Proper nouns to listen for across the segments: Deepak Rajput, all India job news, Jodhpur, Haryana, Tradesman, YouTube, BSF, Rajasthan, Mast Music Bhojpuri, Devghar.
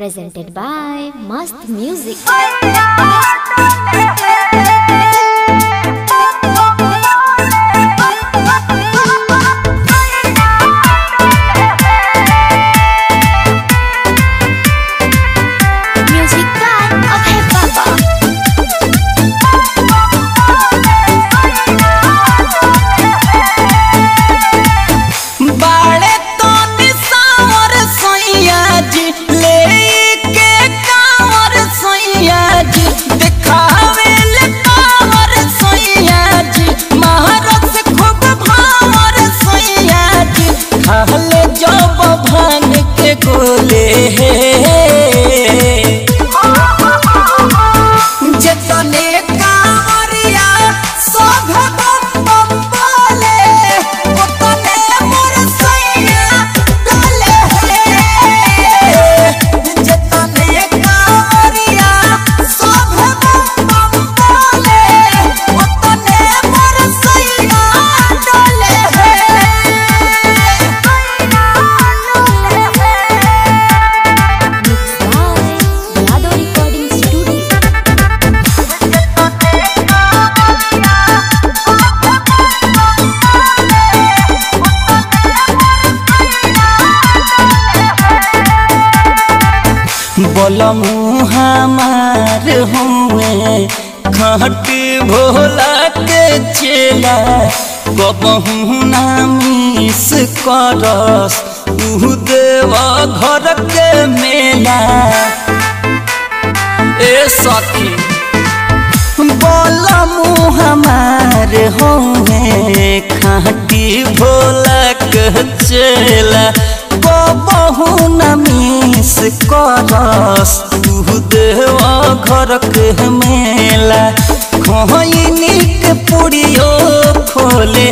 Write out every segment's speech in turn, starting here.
presented by Mast Music. बोलमू हमार हुए घाट भोला के चेला कबहू ना मिस करस उ देवा घर के मेला। ए सखी बोलमू हमार हुए घाट भोला के चेला कबहू ना मिस करस तू देवा घर के मेला। खैनी के पूरियो खोले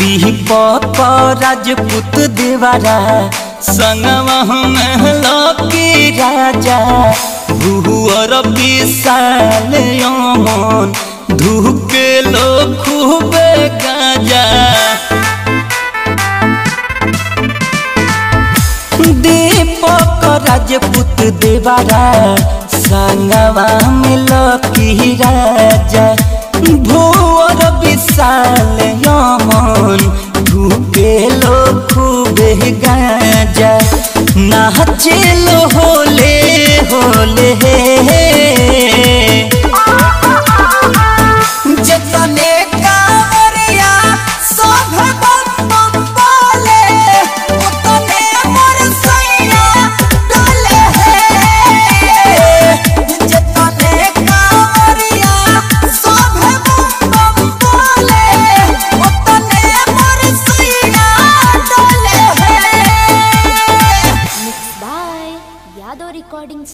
दीपक राजपूत दीवारा संगम महलो की राजा गुहुअर विशाल यमन धुके लो खूब गाजा। दीपक राजपूत दीवारा संगवा मिलो की राजा भूअर विशाल यमन धुके लो खूबे गाजा। नाचे लो होले होले recordings.